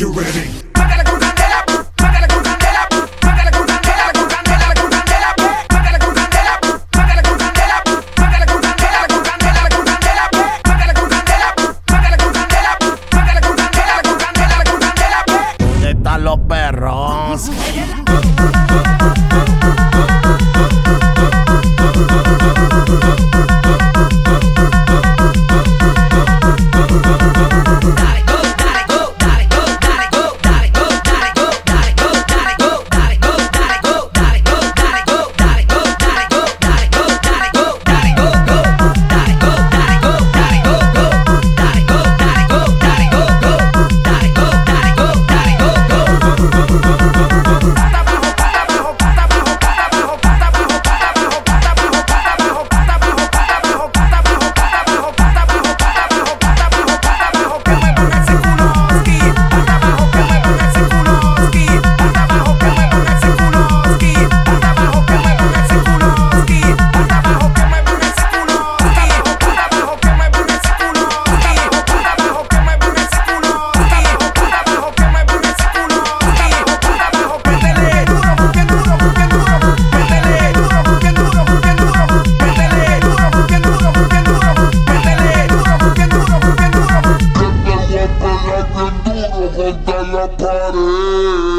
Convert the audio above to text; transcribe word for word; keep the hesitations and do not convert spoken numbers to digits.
you ready? Mátala con candela, mátala con candela, mátala con candela, con candela, con candela, mátala con candela, mátala con candela, mátala con candela, con candela, con candela, mátala con candela, mátala con candela, mátala con candela, con candela, con candela. ¿Dónde están los perros? Contra la pared.